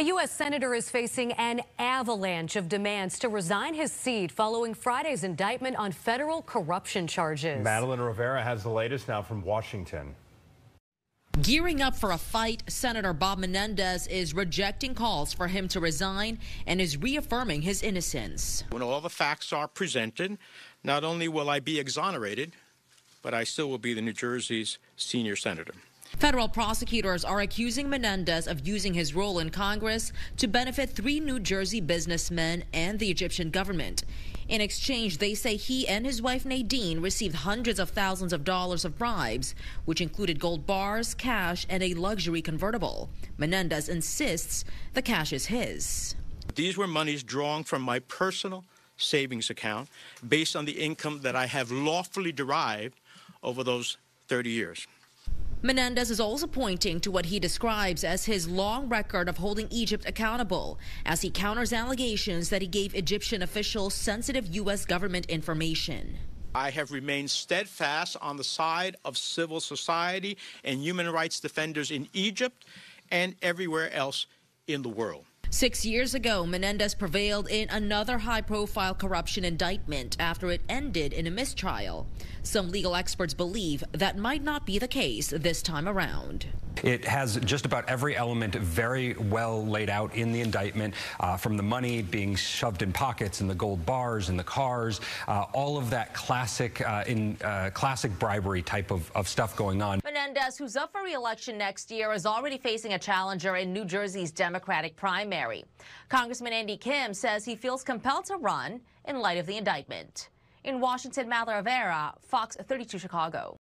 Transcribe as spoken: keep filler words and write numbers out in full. A U S senator is facing an avalanche of demands to resign his seat following Friday's indictment on federal corruption charges. Madeline Rivera has the latest now from Washington. Gearing up for a fight, Senator Bob Menendez is rejecting calls for him to resign and is reaffirming his innocence. When all the facts are presented, not only will I be exonerated, but I still will be the New Jersey's senior senator. Federal prosecutors are accusing Menendez of using his role in Congress to benefit three New Jersey businessmen and the Egyptian government. In exchange, they say he and his wife Nadine received hundreds of thousands of dollars of bribes, which included gold bars, cash, and a luxury convertible. Menendez insists the cash is his. These were monies drawn from my personal savings account based on the income that I have lawfully derived over those thirty years. Menendez is also pointing to what he describes as his long record of holding Egypt accountable, as he counters allegations that he gave Egyptian officials sensitive U S government information. I have remained steadfast on the side of civil society and human rights defenders in Egypt and everywhere else in the world. Six years ago, Menendez prevailed in another high-profile corruption indictment after it ended in a mistrial. Some legal experts believe that might not be the case this time around. It has just about every element very well laid out in the indictment, uh, from the money being shoved in pockets and the gold bars and the cars, uh, all of that classic uh, in uh, classic bribery type of, of stuff going on. Menendez, who's up for re-election next year, is already facing a challenger in New Jersey's Democratic primary. Congressman Andy Kim says he feels compelled to run in light of the indictment. In Washington, Madeline Rivera, Fox thirty-two Chicago.